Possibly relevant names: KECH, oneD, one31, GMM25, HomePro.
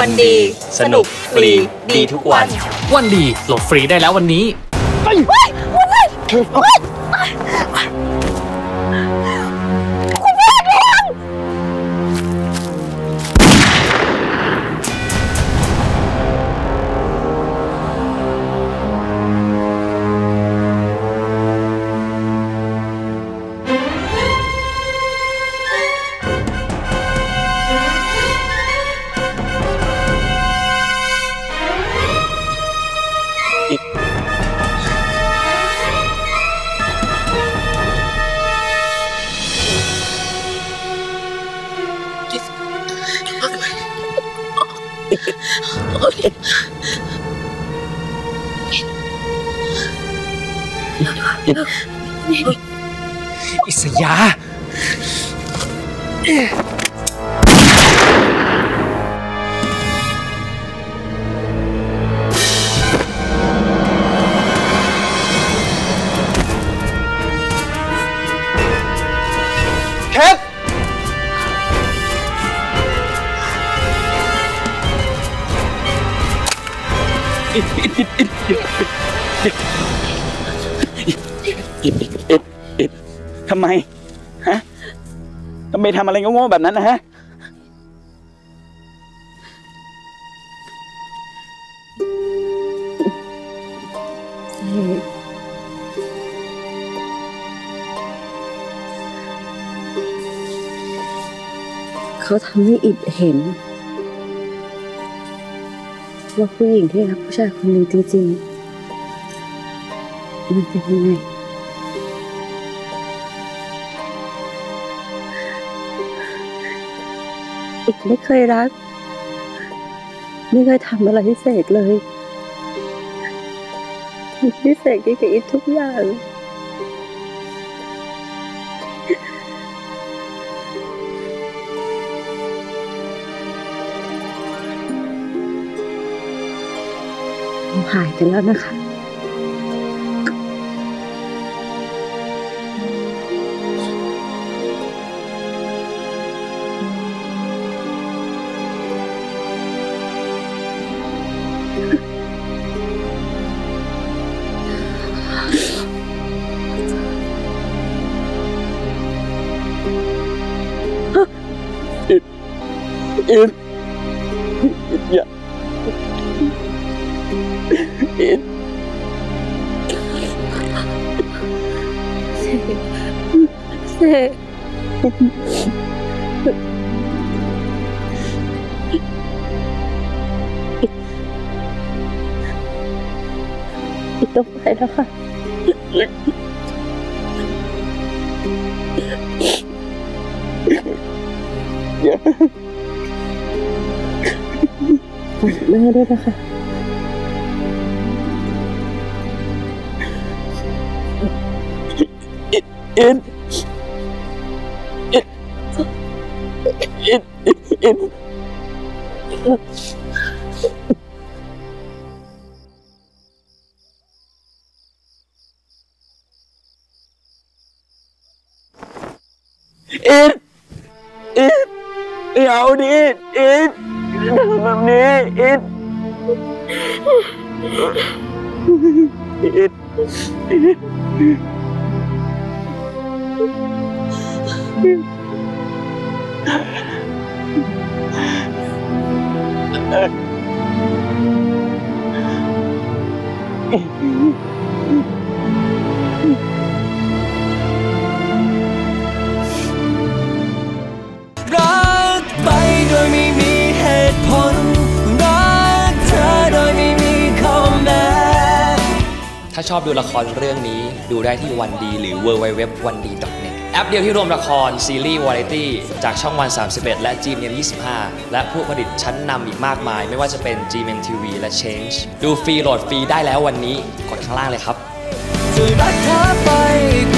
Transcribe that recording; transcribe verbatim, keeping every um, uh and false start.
วันดีสนุกฟรีดีทุกวันวันดีโหลดฟรีได้แล้ววันนี้ไปวันดีคุณแม่เลี้ยงอิสยาทำไมฮะทำไมทำอะไรโง่ๆแบบนั้นนะฮะเขาทำให้อิดเห็นว่าผู้หญิงที่รักผู้ชายคนหนึ่งจริงๆมันเป็นยังไงอิดไม่เคยรักไม่เคยทำอะไรพิเศษเลยพิเศษที่กับอิดทุกอย่างหายกันแล้วนะคะอิดอิดอย่าอิดเซ่เซ่อิดต้องไปแล้วค่ะแม่ด้วยนะคะอิดอิดอิดอิดอิดอิดอิดเอาดิอิดแบบนี้อิดอิดรักไปโดยไม่มีเหตุผลรักเธอโดยไม่มีข้อแม้ถ้าชอบดูละครเรื่องนี้ดูได้ที่วันดีหรือ ดับเบิลยู ดับเบิลยู ดับเบิลยู ดอท วันดี ดอท เน็ต แอปเดียวที่รวมละครซีรีส์วาไรตี้จากช่องวันสามสิบเอ็ดและ จี เอ็ม เอ็น ยี่สิบห้าและผู้ผลิตชั้นนำอีกมากมายไม่ว่าจะเป็น จี เอ็ม เอ็น ที วี และ Change ดูฟรีโหลดฟรีได้แล้ววันนี้กดข้างล่างเลยครับ